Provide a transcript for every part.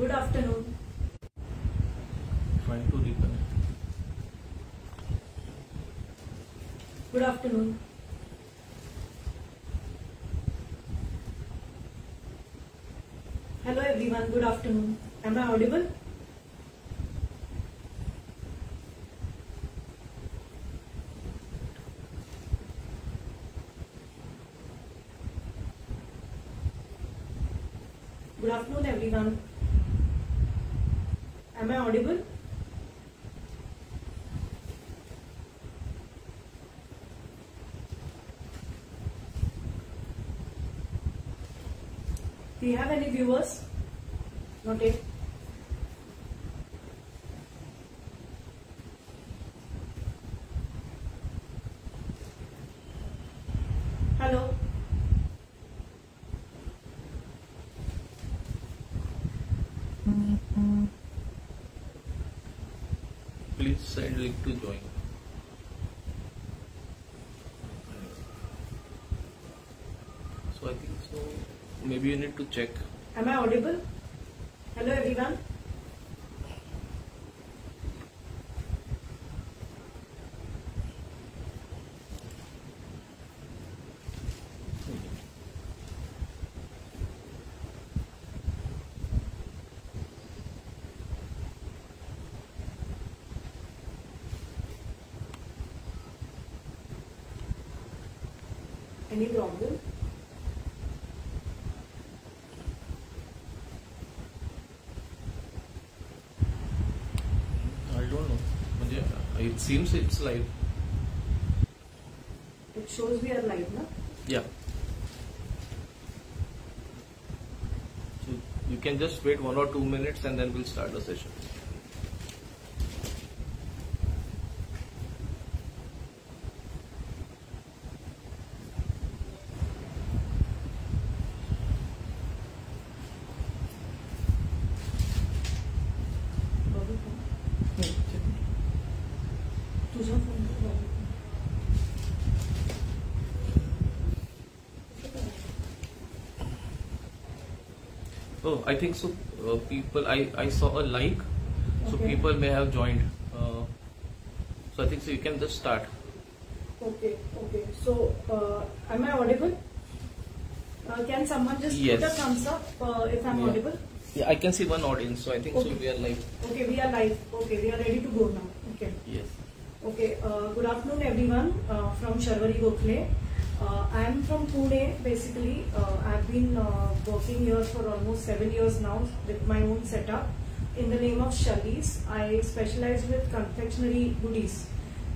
Good afternoon. Trying to reconnect. Good afternoon. Hello everyone. Good afternoon. Am I audible? Good afternoon everyone. Am I audible? Do you have any viewers? Not yet. Hello. Please send link to join. So I think so. Maybe you need to check. Am I audible? Hello everyone. Any problem? I don't know. It seems it's live. It shows we are live, na? Yeah. So you can just wait 1 or 2 minutes and then we'll start the session. Oh, I think so. People, I saw a like, so okay. People may have joined. So I think so. You can just start. Okay, okay. So am I audible? Can someone just give a thumbs up if I'm audible? Yeah, I can see one audience. So I think so. We are live. Okay, we are live. Okay, we are ready to go now. Okay. Yes. Okay. Good afternoon, everyone. From Sharvari Gokhale. I am from Pune basically. I've been working here for almost 7 years now with my own setup in the name of Shalli's. I specialize with confectionery goodies.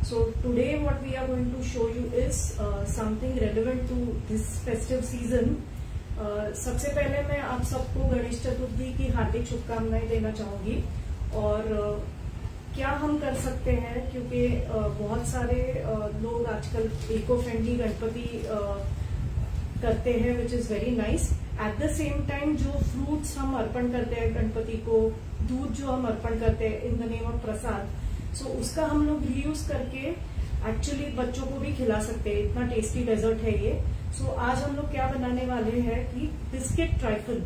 So today what we are going to show you is something relevant to this festive season. सबसे पहले मैं आप सबको गणेश चतुर्थी की हार्दिक शुभकामनाएं देना चाहूँगी और क्या हम कर सकते हैं क्योंकि बहुत सारे लोग आजकल इको फ्रेंडली गणपति करते हैं which is very nice. At the same time जो फ्रूट्स हम अर्पण करते हैं गणपति को, दूध जो हम अर्पण करते हैं in the name of prasad, so उसका हम लोग रीयूज करके एक्चुअली बच्चों को भी खिला सकते हैं. इतना टेस्टी डेजर्ट है ये. सो आज हम लोग क्या बनाने वाले हैं कि बिस्किट ट्राइफल,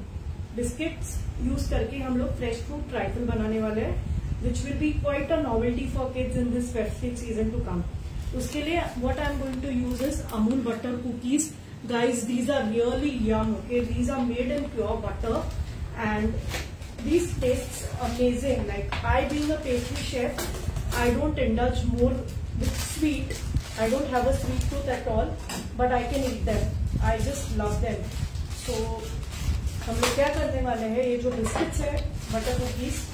बिस्किट्स यूज करके हम लोग फ्रेश फ्रूट ट्राइफल बनाने वाले हैं which will be quite a novelty for kids in this festive season to come. उसके लिए what I'm going to use is Amul butter cookies. Guys, these are really yum. Okay, these are made in pure butter, and these tastes amazing. Like I being a pastry chef, I don't indulge more with sweet. I don't have a sweet tooth at all, but I can eat them. I just love them. So हम लोग क्या करने वाले हैं, ये जो biscuits है butter cookies,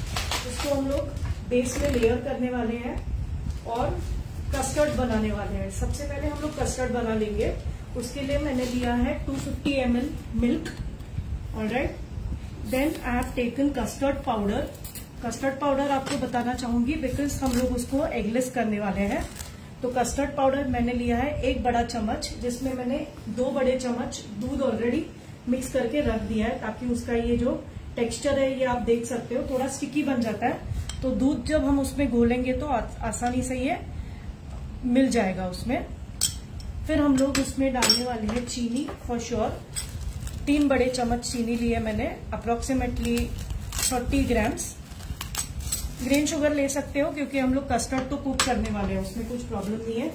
इसको हम लोग बेस में लेयर करने वाले हैं और कस्टर्ड बनाने वाले हैं. सबसे पहले हम लोग कस्टर्ड बना लेंगे. उसके लिए मैंने लिया है 250 ml milk. Alright, then I have taken custard powder. Custard powder आपको बताना चाहूंगी बिकॉज हम लोग उसको एगलेस करने वाले हैं. तो कस्टर्ड पाउडर मैंने लिया है 1 बड़ा चम्मच, जिसमें मैंने 2 बड़े चम्मच दूध ऑलरेडी मिक्स करके रख दिया है ताकि उसका ये जो टेक्सचर है ये आप देख सकते हो, थोड़ा स्टिकी बन जाता है. तो दूध जब हम उसमें घोलेंगे तो आसानी से ये मिल जाएगा उसमें. फिर हम लोग उसमें डालने वाले हैं चीनी फॉर श्योर. 3 बड़े चम्मच चीनी लिए मैंने, अप्रोक्सीमेटली 30 ग्राम्स। ग्रेन शुगर ले सकते हो क्योंकि हम लोग कस्टर्ड तो कुक करने वाले हैं, उसमें कुछ प्रॉब्लम नहीं है।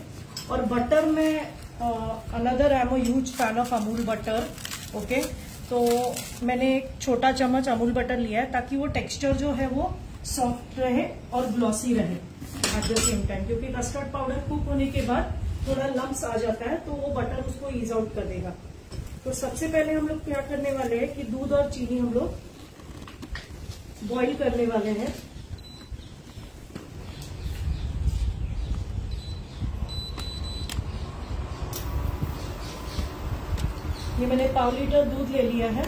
और बटर में another I am a huge fan of Amul butter. Okay, तो मैंने एक छोटा चम्मच अमूल बटर लिया है ताकि वो टेक्सचर जो है वो सॉफ्ट रहे और ग्लॉसी रहे एट द सेम टाइम, क्योंकि कस्टर्ड पाउडर कुक होने के बाद थोड़ा लम्स आ जाता है तो वो बटर उसको ईज आउट कर देगा। तो सबसे पहले हम लोग क्या करने वाले हैं कि दूध और चीनी हम लोग बॉइल करने वाले हैं। ये मैंने पाव लीटर दूध ले लिया है।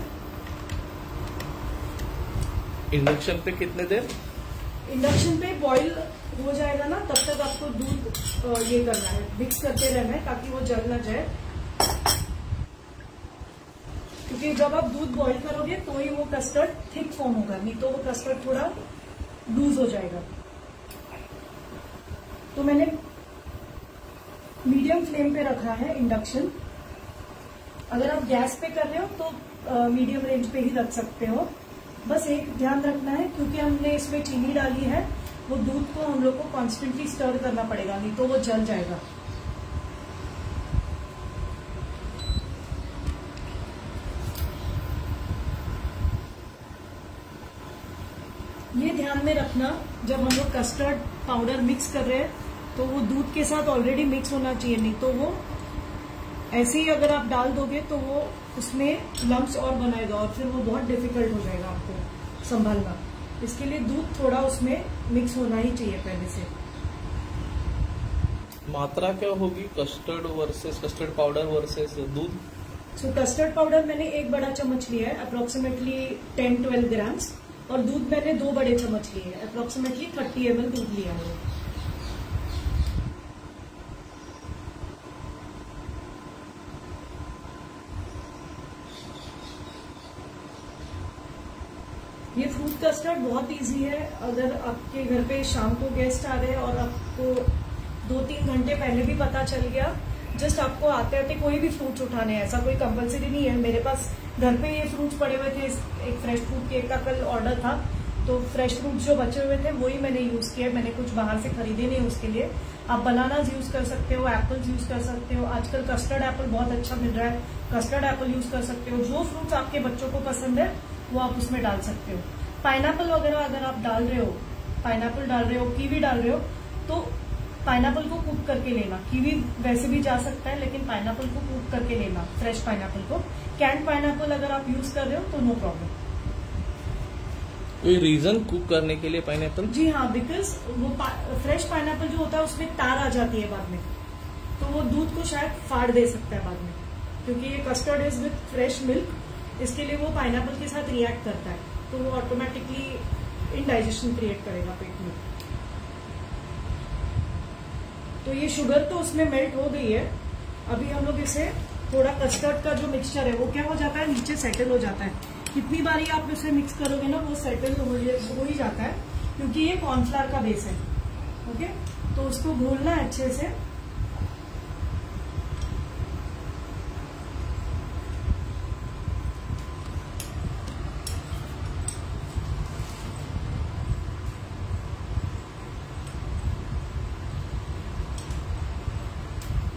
इंडक्शन पे कितने देर? इंडक्शन पे बॉईल हो जाएगा ना, तब तक आपको दूध ये करना है, मिक्स करते रहना है ताकि वो जल ना जाए, क्योंकि जब आप दूध बॉईल करोगे तो ही वो कस्टर्ड थिक फॉर्म होगा, नहीं तो वो कस्टर्ड थोड़ा लूज हो जाएगा। तो मैंने मीडियम फ्लेम पे रखा है इंडक्शन। अगर आप गैस पे कर रहे हो तो मीडियम रेंज पे ही रख सकते हो। बस एक ध्यान रखना है, क्योंकि हमने इसमें चीनी डाली है, वो दूध को हम लोग को कॉन्स्टेंटली स्टर करना पड़ेगा, नहीं तो वो जल जाएगा। ये ध्यान में रखना, जब हम लोग कस्टर्ड पाउडर मिक्स कर रहे हैं तो वो दूध के साथ ऑलरेडी मिक्स होना चाहिए, नहीं तो वो ऐसे ही अगर आप डाल दोगे तो वो उसमें लम्प्स और बनाएगा और फिर वो बहुत डिफिकल्ट हो जाएगा आपको संभालना। इसके लिए दूध थोड़ा उसमें मिक्स होना ही चाहिए पहले से। मात्रा क्या होगी custard versus custard powder versus दूध? सो कस्टर्ड पाउडर मैंने 1 बड़ा चम्मच लिया है, अप्रोक्सीमेटली 10-12 ग्राम्स, और दूध मैंने 2 बड़े चम्मच लिए है, अप्रोक्सीमेटली 30 ml दूध लिया है। ये फ्रूट कस्टर्ड बहुत इजी है। अगर आपके घर पे शाम को गेस्ट आ रहे हैं और आपको 2-3 घंटे पहले भी पता चल गया, जस्ट आपको आते आते कोई भी फ्रूट्स उठाने हैं, ऐसा कोई कंपलसरी नहीं है। मेरे पास घर पे ये फ्रूट्स पड़े हुए थे, एक फ्रेश फ्रूट केक का कल ऑर्डर था, तो फ्रेश फ्रूट्स जो बचे हुए थे वही मैंने यूज किया। मैंने कुछ बाहर से खरीदे नहीं उसके लिए। आप बनानाज यूज कर सकते हो, एप्पल्स यूज कर सकते हो, आजकल कस्टर्ड एप्पल बहुत अच्छा मिल रहा है, कस्टर्ड एप्पल यूज कर सकते हो। जो फ्रूट्स आपके बच्चों को पसंद है वो आप उसमें डाल सकते हो। पाइनएप्पल वगैरह अगर आप डाल रहे हो, पाइनएप्पल डाल रहे हो, कीवी डाल रहे हो, तो पाइनएप्पल को कुक करके लेना। कीवी वैसे भी जा सकता है, लेकिन पाइनएप्पल को कुक करके लेना, फ्रेश पाइनएप्पल को। कैंड पाइनएप्पल अगर आप यूज कर रहे हो तो नो प्रॉब्लम। कोई रीजन कुक करने के लिए पाइनएप्पल? जी हाँ, बिकॉज वो फ्रेश पाइनएप्पल जो होता है उसमें तार आ जाती है बाद में, तो वो दूध को शायद फाड़ दे सकता है बाद में, क्योंकि ये custard is with fresh milk, इसके लिए वो पाइनएप्पल के साथ रिएक्ट करता है, तो वो ऑटोमेटिकली इनडाइजेशन क्रिएट करेगा पेट में। तो ये शुगर तो उसमें मेल्ट हो गई है। अभी हम लोग इसे थोड़ा कस्टर्ड का जो मिक्सचर है वो क्या हो जाता है, नीचे सेटल हो जाता है। कितनी बारी आप इसे मिक्स करोगे ना वो सेटल हो ही जाता है, क्योंकि ये कॉर्नफ्लावर का बेस है। ओके, तो उसको घोलना है अच्छे से।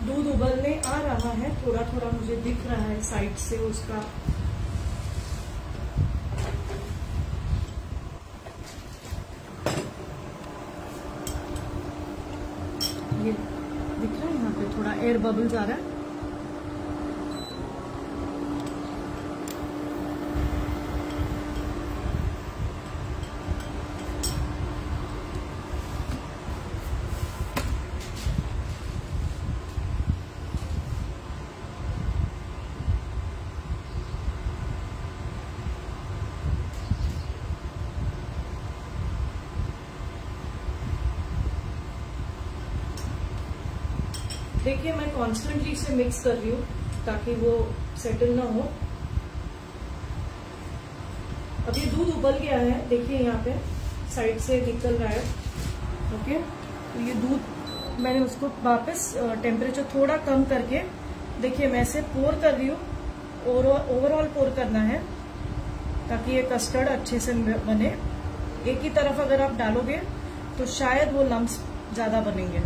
दूध उबलने आ रहा है, थोड़ा थोड़ा मुझे दिख रहा है साइड से उसका। ये दिख रहा है यहाँ पे थोड़ा एयर बबल्स आ रहा है। देखिए, मैं कॉन्स्टेंटली इसे मिक्स कर रही हूँ ताकि वो सेटल ना हो। अब ये दूध उबल गया है, देखिए यहाँ पे साइड से निकल रहा है। ओके, तो ये दूध मैंने उसको वापस टेम्परेचर थोड़ा कम करके, देखिए मैं इसे पोर कर रही हूँ, ओवरऑल पोर करना है। ताकि ये कस्टर्ड अच्छे से बने। एक ही तरफ अगर आप डालोगे तो शायद वो लम्स ज्यादा बनेंगे।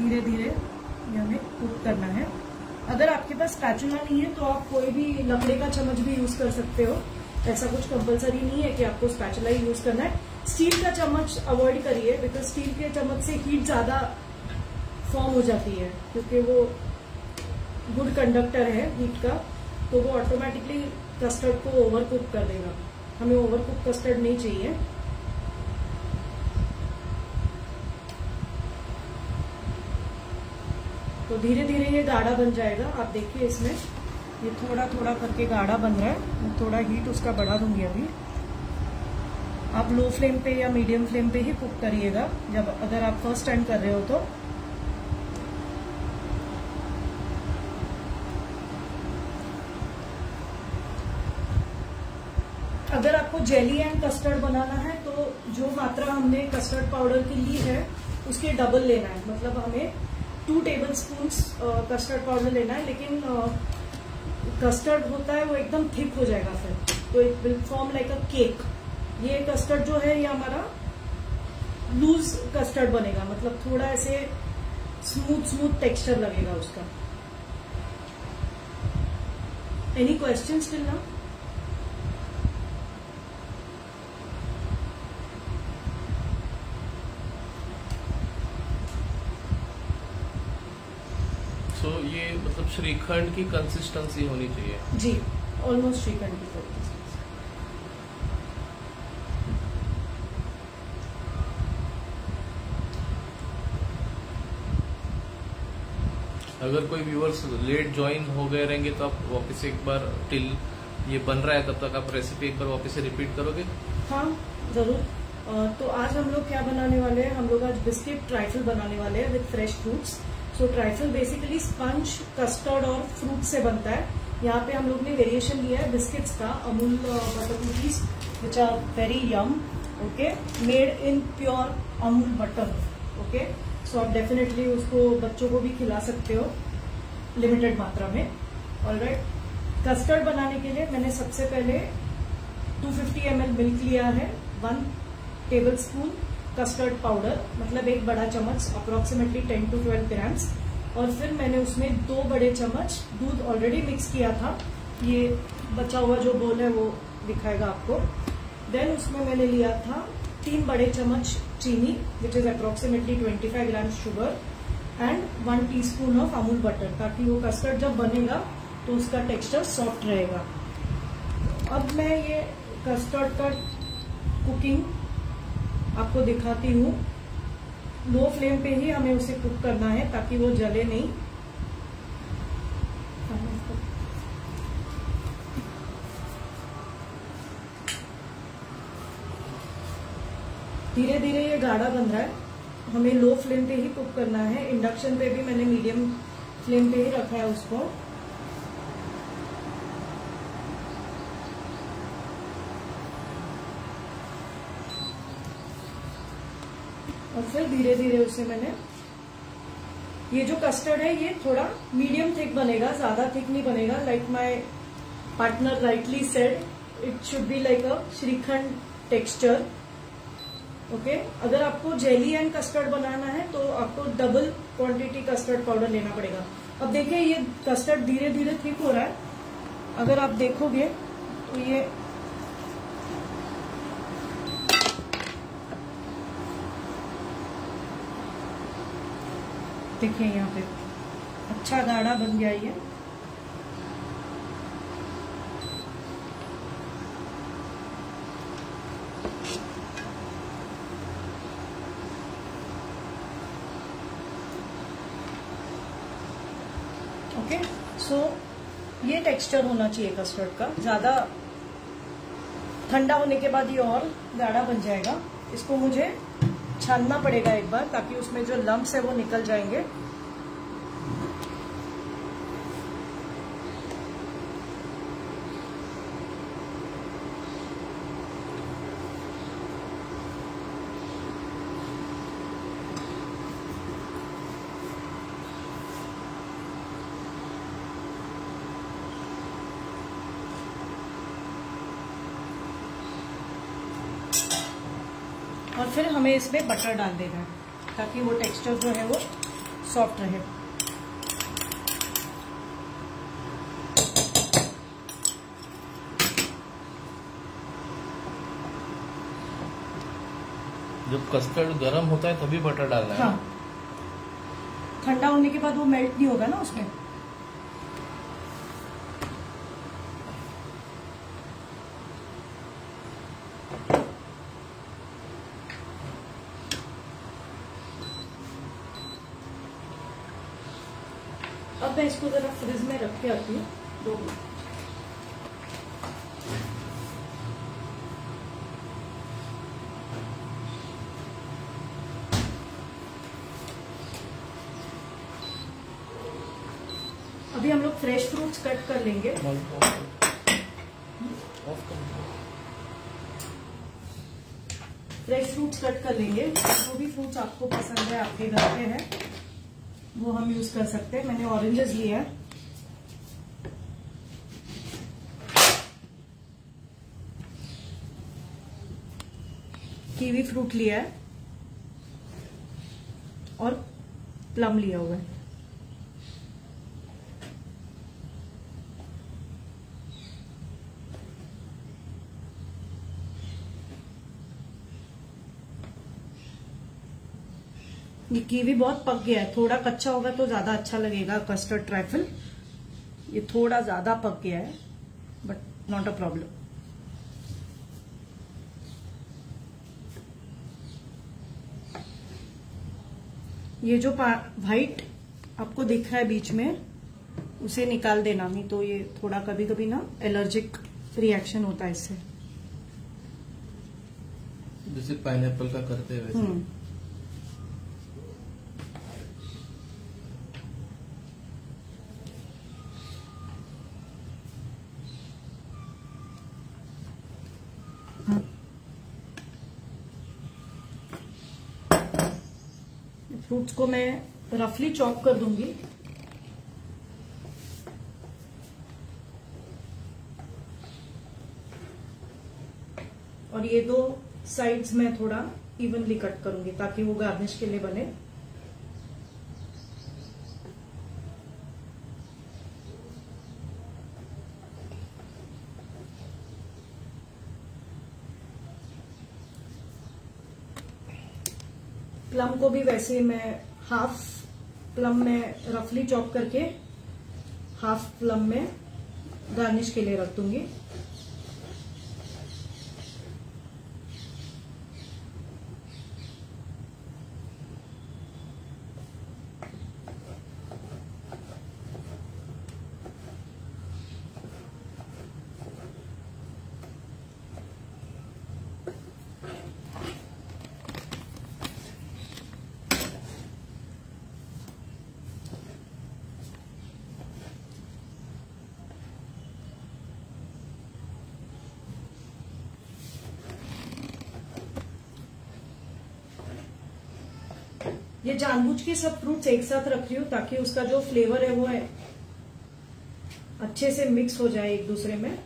धीरे धीरे ये हमें कुक करना है। अगर आपके पास स्पैचुला नहीं है तो आप कोई भी लकड़ी का चम्मच भी यूज कर सकते हो। ऐसा कुछ कंपलसरी नहीं है कि आपको स्पैचुला ही यूज करना है। स्टील का चम्मच अवॉइड करिए, बिकॉज स्टील के चम्मच से हीट ज्यादा फॉर्म हो जाती है, क्योंकि वो गुड कंडक्टर है हीट का, तो वो ऑटोमेटिकली कस्टर्ड को ओवर कुक कर देगा। हमें ओवर कुक कस्टर्ड नहीं चाहिए। तो धीरे धीरे ये गाढ़ा बन जाएगा। आप देखिए इसमें ये थोड़ा थोड़ा करके गाढ़ा बन रहा है। मैं थोड़ा हीट उसका बढ़ा दूंगी अभी। आप लो फ्लेम पे या मीडियम फ्लेम पे ही कुक करिएगा जब अगर आप फर्स्ट टाइम कर रहे हो तो। अगर आपको जेली एंड कस्टर्ड बनाना है तो जो मात्रा हमने कस्टर्ड पाउडर की ली है उसके डबल लेना है, मतलब हमें 2 टेबलस्पून कस्टर्ड पाउडर लेना है। लेकिन कस्टर्ड होता है वो एकदम थिक हो जाएगा फिर, तो it will form like a cake. ये कस्टर्ड जो है ये हमारा लूज कस्टर्ड बनेगा, मतलब थोड़ा ऐसे स्मूथ टेक्सचर लगेगा उसका। Any questions till now? ये मतलब श्रीखंड की कंसिस्टेंसी होनी चाहिए। जी, ऑलमोस्ट श्रीखंड की कंसिस्टेंसी। अगर कोई व्यूअर्स लेट ज्वाइन हो गए रहेंगे तो आप वापस एक बार टिल ये बन रहा है तब तक आप रेसिपी एक बार वापस से रिपीट करोगे? हाँ जरूर। तो आज हम लोग क्या बनाने वाले हैं? हम लोग आज बिस्किट ट्राइफल बनाने वाले हैं with fresh fruits. So trifle basically sponge, custard और फ्रूट से बनता है। यहाँ पे हम लोग ने वेरिएशन लिया है बिस्किट्स का, Amul butter cookies which are very yum, okay, made in pure Amul butter, okay. So आप डेफिनेटली उसको बच्चों को भी खिला सकते हो लिमिटेड मात्रा में। ऑलराइट, कस्टर्ड बनाने के लिए मैंने सबसे पहले 250 ml मिल्क लिया है, 1 टेबलस्पून कस्टर्ड पाउडर, मतलब एक बड़ा चम्मच, अप्रोक्सीमेटली 10 to 12 ग्राम्स, और फिर मैंने उसमें 2 बड़े चम्मच दूध ऑलरेडी मिक्स किया था। ये बचा हुआ जो बोल है वो दिखाएगा आपको। देन उसमें मैंने लिया था 3 बड़े चम्मच चीनी, which is approximately 25 gram sugar, and 1 teaspoon of Amul butter, ताकि वो कस्टर्ड जब बनेगा तो उसका टेक्सचर सॉफ्ट रहेगा। अब मैं ये कस्टर्ड का कुकिंग आपको दिखाती हूँ। लो फ्लेम पे ही हमें उसे कुक करना है ताकि वो जले नहीं। धीरे धीरे ये गाढ़ा बन रहा है, हमें लो फ्लेम पे ही कुक करना है। इंडक्शन पे भी मैंने मीडियम फ्लेम पे ही रखा है उसको। और फिर धीरे धीरे उसे मैंने, ये जो कस्टर्ड है ये थोड़ा मीडियम थिक बनेगा, ज्यादा थिक नहीं बनेगा। Like my partner rightly said, it should be like a shrikhand texture, okay. अगर आपको जेली एंड कस्टर्ड बनाना है तो आपको डबल क्वांटिटी कस्टर्ड पाउडर लेना पड़ेगा। अब देखिए ये कस्टर्ड धीरे धीरे थिक हो रहा है। अगर आप देखोगे तो ये देखिए यहाँ पे अच्छा गाढ़ा बन गया ये। ओके, सो ये टेक्सचर होना चाहिए कस्टर्ड का। ज्यादा ठंडा होने के बाद ये और गाढ़ा बन जाएगा। इसको मुझे छानना पड़ेगा एक बार ताकि उसमें जो लम्प्स है वो निकल जाएंगे। और फिर हमें इसमें बटर डाल देना है ताकि वो टेक्सचर जो है वो सॉफ्ट रहे। जब कस्टर्ड गर्म होता है तभी बटर डालना है। हाँ, ठंडा होने के बाद वो मेल्ट नहीं होगा ना उसमें। अब मैं इसको जरा फ्रिज में रख के आती हूँ 2 मिनट। अभी हम लोग फ्रेश फ्रूट्स कट कर लेंगे। फ्रेश फ्रूट्स कट कर लेंगे। जो भी फ्रूट्स आपको पसंद है, आपके घर पे है, वो हम यूज कर सकते हैं। मैंने ऑरेंजेस लिया है। कीवी फ्रूट लिया है और प्लम लिया हुआ है। ये कीवी बहुत पक गया है, थोड़ा कच्चा होगा तो ज्यादा अच्छा लगेगा कस्टर्ड ट्रैफल। ये थोड़ा ज्यादा पक गया है बट नॉट अ प्रॉब्लम। ये जो व्हाइट आपको दिख रहा है बीच में, उसे निकाल देना, नहीं तो ये थोड़ा कभी कभी ना एलर्जिक रिएक्शन होता है इससे। जैसे पाइनएप्पल का करते हैं वैसे। फ्रूट्स को मैं रफली चॉप कर दूंगी। और ये 2 साइड्स मैं थोड़ा इवनली कट करूंगी ताकि वो गार्निश के लिए बने। प्लम को भी वैसे मैं हाफ प्लम में रफली चॉप करके हाफ प्लम में गार्निश के लिए रख दूंगी। ये जानबूझ के सब फ्रूट्स एक साथ रख रही हूँ ताकि उसका जो फ्लेवर है वो है अच्छे से मिक्स हो जाए एक दूसरे में।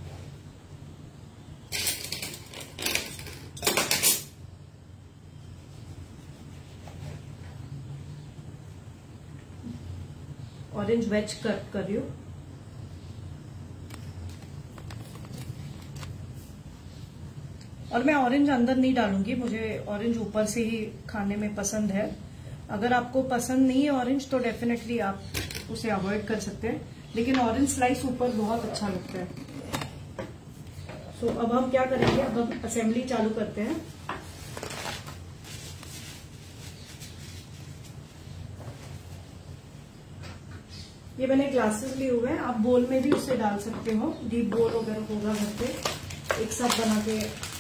ऑरेंज वेज कट कर रही हूँ। और मैं ऑरेंज अंदर नहीं डालूंगी, मुझे ऑरेंज ऊपर से ही खाने में पसंद है। अगर आपको पसंद नहीं है ऑरेंज तो डेफिनेटली आप उसे अवॉइड कर सकते हैं, लेकिन ऑरेंज स्लाइस ऊपर बहुत अच्छा लगता है। सो अब हम क्या करेंगे, अब हम असेंबली चालू करते हैं। ये मैंने ग्लासेस लिए हुए हैं, आप बोल में भी उसे डाल सकते हो। डीप बोल वगैरह होगा घर पे, एक साथ बना के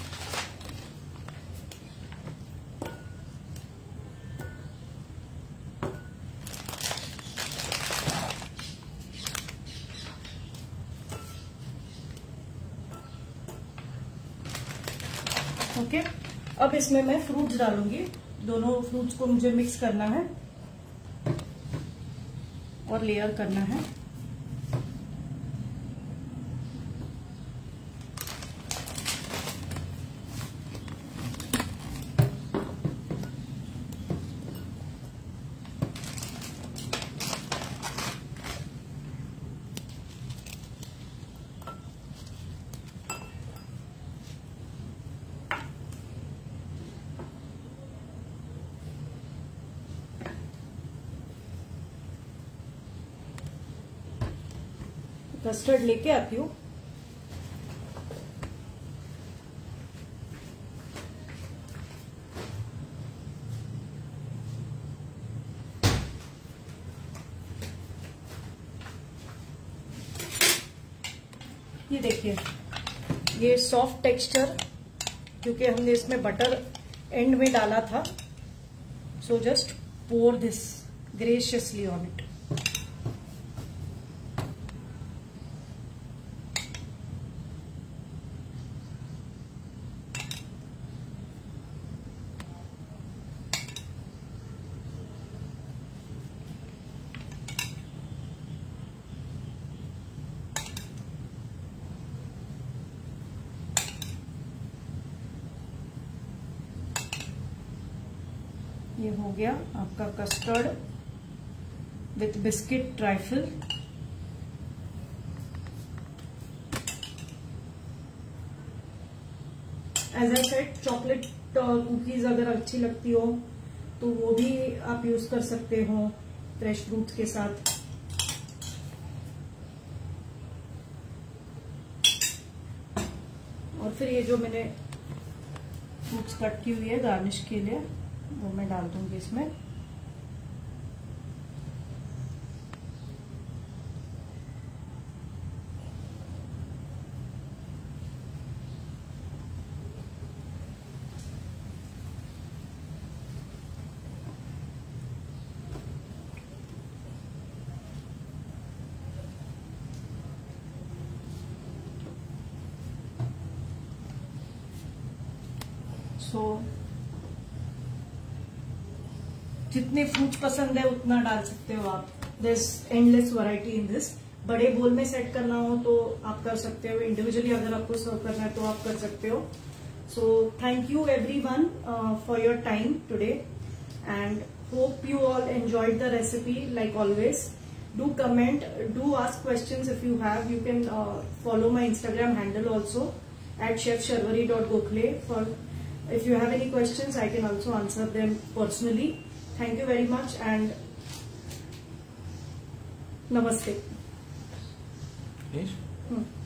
ओके। अब इसमें मैं फ्रूट्स डालूंगी। दोनों फ्रूट्स को मुझे मिक्स करना है और लेयर करना है। कस्टर्ड लेके आती हूँ। ये देखिए, ये सॉफ्ट टेक्सचर क्योंकि हमने इसमें बटर एंड में डाला था, so just pour this graciously on it. ये हो गया आपका custard with biscuit trifle. As I said, chocolate cookies अगर अच्छी लगती हो तो वो भी आप यूज कर सकते हो फ्रेश फ्रूट्स के साथ। और फिर ये जो मैंने फ्रूट्स कट की हुई है गार्निश के लिए, वो मैं डाल दूंगी इसमें। जितने फ्रूट्स पसंद है उतना डाल सकते हो आप। This endless variety in this. बड़े बोल में सेट करना हो तो आप कर सकते हो, इंडिविजुअली अगर आपको सर्व करना है तो आप कर सकते हो। So thank you everyone for your time today and hope you all enjoyed the recipe. Like always do comment, do ask questions if you have. You can follow my Instagram handle also @chefsharvari.gokhale for if you have any questions I can also answer them personally. Thank you very much and namaste. Yes.